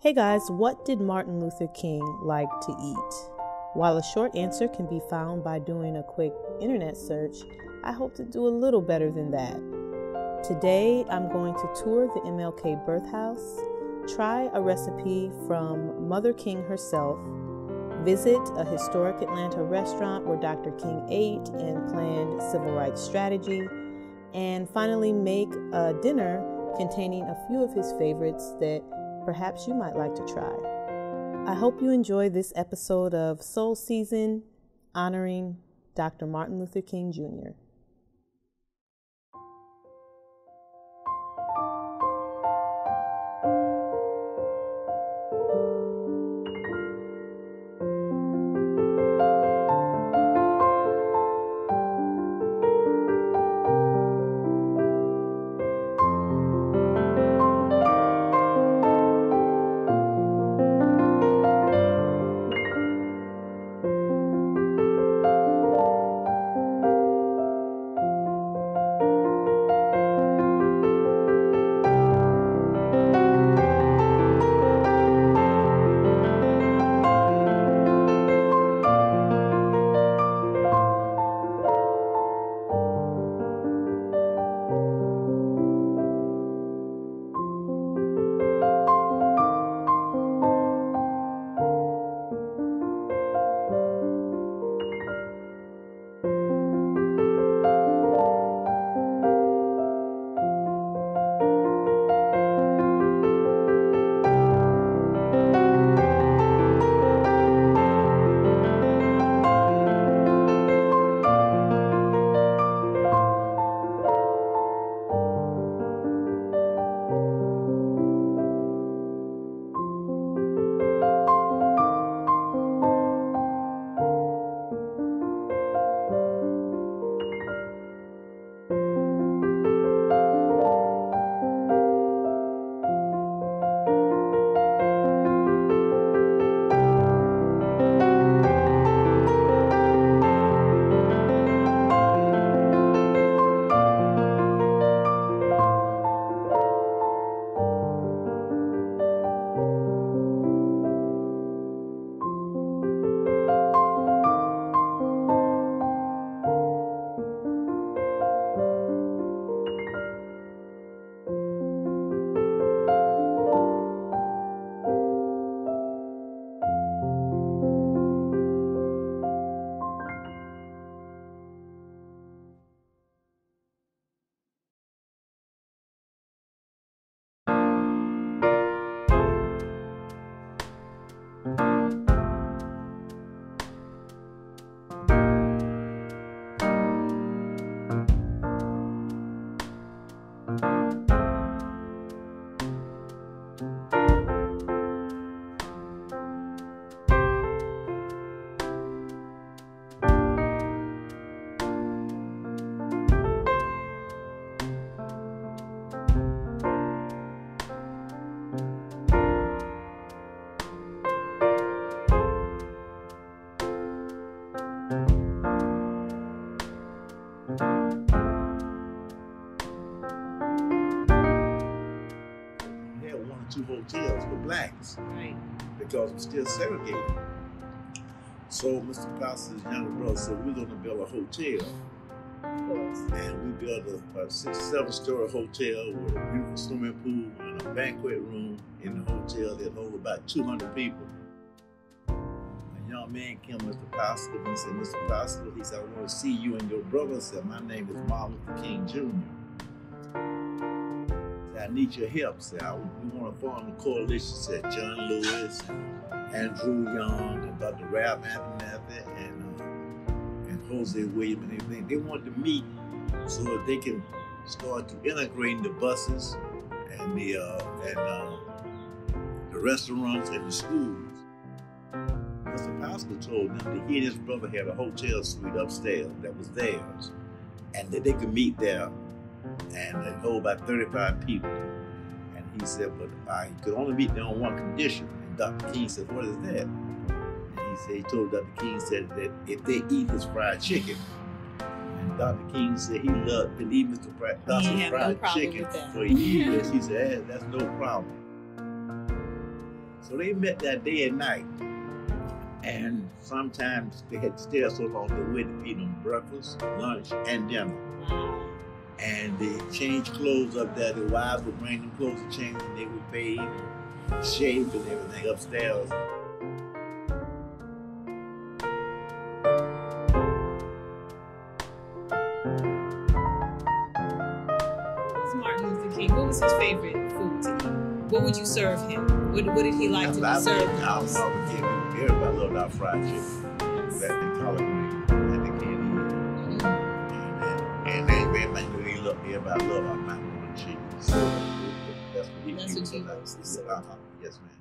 Hey guys, what did Martin Luther King like to eat? While a short answer can be found by doing a quick internet search, I hope to do a little better than that. Today, I'm going to tour the MLK birthhouse, try a recipe from Mother King herself, visit a historic Atlanta restaurant where Dr. King ate and planned civil rights strategy, and finally make a dinner containing a few of his favorites that perhaps you might like to try. I hope you enjoy this episode of Soul Season, honoring Dr. Martin Luther King Jr. Hotels for blacks, right? Because we're still segregated. So Mr. Paschal's younger brother said, we're going to build a hotel. Of course. And we built a 6-7-story hotel with a beautiful swimming pool and a banquet room in the hotel that hold about 200 people. A young man came to Mr. Paschal and he said, Mr. Paschal, he said, I want to see you and your brother. I said, my name is Martin Luther King Jr. I need your help. Say, we want to form a coalition. Said John Lewis, and Andrew Young, and Dr. Ralph Abernathy, and Jose Williams, and everything. They want to meet so that they can start to integrating the buses and the restaurants and the schools. Mr. Paschal told them that he and his brother had a hotel suite upstairs that was theirs, and that they could meet there. And they go about 35 people. And he said, but I could only meet there on one condition. And Dr. King said, what is that? And he said, he told Dr. King said that if they eat his fried chicken, and Dr. King said he loved to eat Mr. Paschal's fried chicken. So he said, hey, that's no problem. So they met that day and night. And sometimes they had stairs so long they wouldn't feed them breakfast, lunch, and dinner. And they changed clothes up there. The wives would bring them clothes to change, and they would bathe and shave and everything upstairs. What was his favorite food to eat? What would you serve him? What did he like to serve him? Everybody loved our fried chicken. Yes. That the collard green, that the candy. And everybody knew he loved, everybody loved our macaroni and chicken. So that's what he used to like. Yes, ma'am.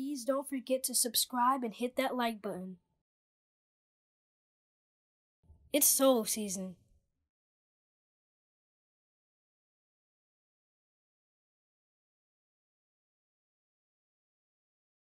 please don't forget to subscribe and hit that like button. It's Soul Season.